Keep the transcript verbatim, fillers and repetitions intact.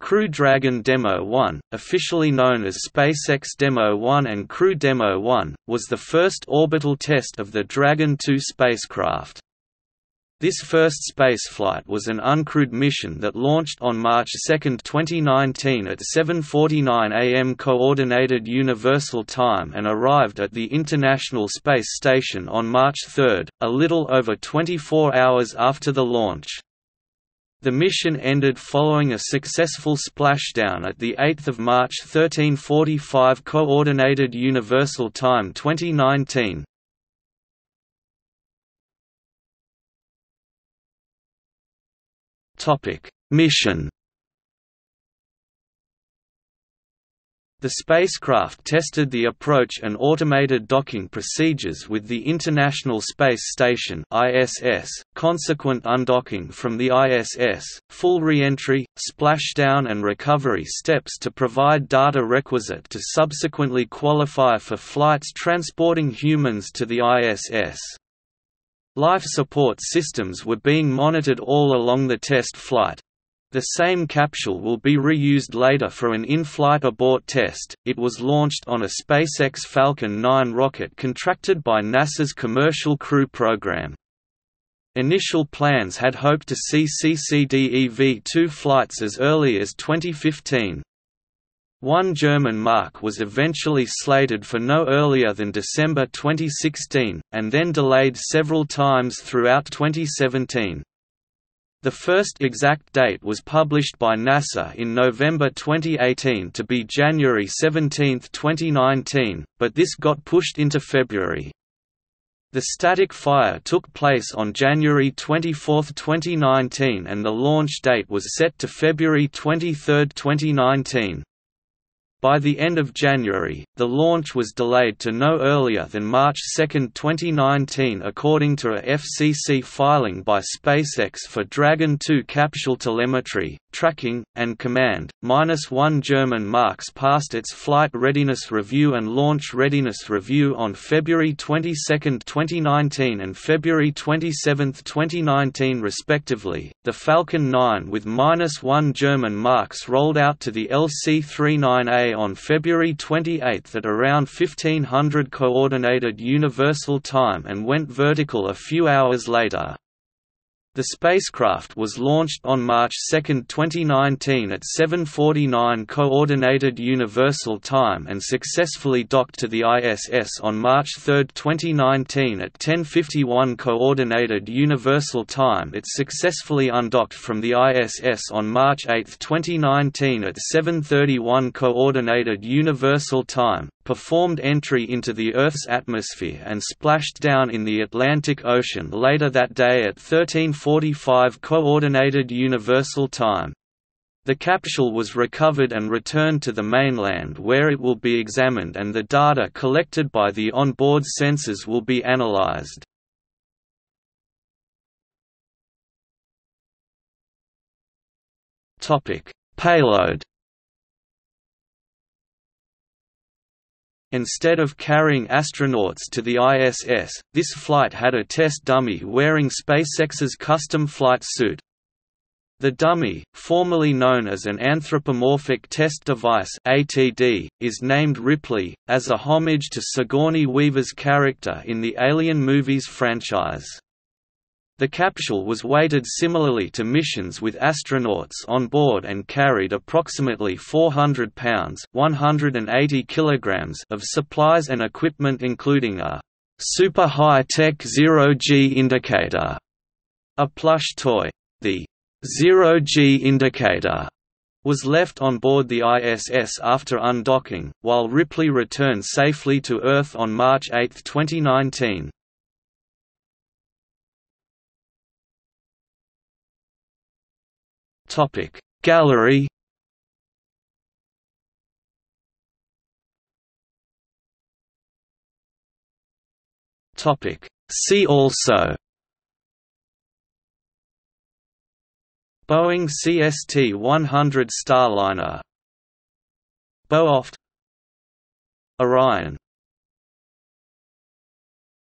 Crew Dragon Demo one, officially known as SpaceX Demo one and Crew Demo one, was the first orbital test of the Dragon two spacecraft. This first spaceflight was an uncrewed mission that launched on March second twenty nineteen at seven forty-nine A M Coordinated Universal Time and arrived at the International Space Station on March third, a little over twenty-four hours after the launch. The mission ended following a successful splashdown at the eighth of March thirteen forty-five Coordinated Universal Time twenty nineteen. Topic: Mission. The spacecraft tested the approach and automated docking procedures with the International Space Station (I S S), consequent undocking from the I S S, full re-entry, splashdown and recovery steps to provide data requisite to subsequently qualify for flights transporting humans to the I S S. Life support systems were being monitored all along the test flight. The same capsule will be reused later for an in-flight abort test. It was launched on a SpaceX Falcon nine rocket contracted by NASA's Commercial Crew Program. Initial plans had hoped to see C C D E V two flights as early as twenty fifteen. One German Mark was eventually slated for no earlier than December twenty sixteen, and then delayed several times throughout twenty seventeen. The first exact date was published by NASA in November twenty eighteen to be January seventeenth twenty nineteen, but this got pushed into February. The static fire took place on January twenty-fourth twenty nineteen and the launch date was set to February twenty-third twenty nineteen. By the end of January, the launch was delayed to no earlier than March second twenty nineteen according to a F C C filing by SpaceX for Dragon two capsule telemetry, tracking, and command. Minus one German Marks passed its Flight Readiness Review and Launch Readiness Review on February twenty-second twenty nineteen and February twenty-seventh twenty nineteen respectively. The Falcon nine with minus one German Marks rolled out to the L C thirty-nine A on February twenty-eighth at around fifteen hundred Coordinated Universal Time and went vertical a few hours later. The spacecraft was launched on March second twenty nineteen at seven forty-nine Coordinated Universal Time and successfully docked to the I S S on March third twenty nineteen at ten fifty-one Coordinated Universal Time. It successfully undocked from the I S S on March eighth twenty nineteen at seven thirty-one Coordinated Universal Time, performed entry into the Earth's atmosphere and splashed down in the Atlantic Ocean later that day at thirteen forty-five Coordinated Universal Time. The capsule was recovered and returned to the mainland where it will be examined and the data collected by the onboard sensors will be analyzed. Topic: Payload. Instead of carrying astronauts to the I S S, this flight had a test dummy wearing SpaceX's custom flight suit. The dummy, formerly known as an Anthropomorphic Test Device (A T D), is named Ripley, as a homage to Sigourney Weaver's character in the Alien movies franchise. The capsule was weighted similarly to missions with astronauts on board and carried approximately four hundred pounds (one hundred eighty kilograms) of supplies and equipment including a super high-tech zero G indicator, a plush toy. The zero G indicator was left on board the I S S after undocking, while Ripley returned safely to Earth on March eighth twenty nineteen. Topic: Gallery. Topic: See also. Boeing C S T one hundred Starliner. B O F T Orion.